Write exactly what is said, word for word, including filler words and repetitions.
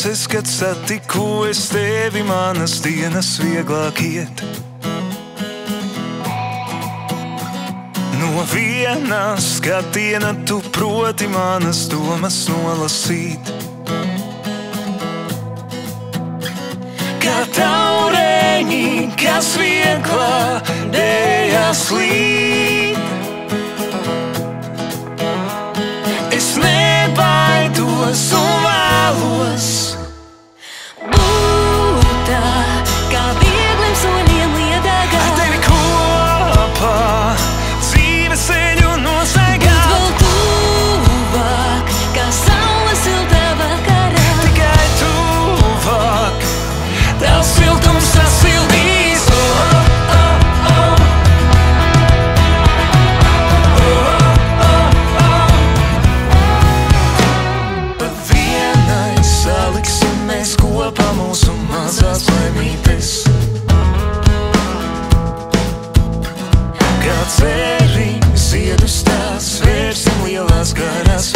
Pirmais es, kad satiku, es tevi manas dienas vieglāk iet. No viena skatiena tu proti manas domas nolasīt. Kā taureņi, kas vieglā dēļas līd. Es nebaidos un vēlos būt tā, kā viegliem soļiem liedagā. Ar tevi kopā dzīves ceļu nosaigā. Būt vēl tuvāk, kā saule siltā vakarā. Tikai tuvāk, tavs siltums sasildīs. Kopā mūsu mazās laimītes, kā ceri ziedus tās, vērsim lielās garās.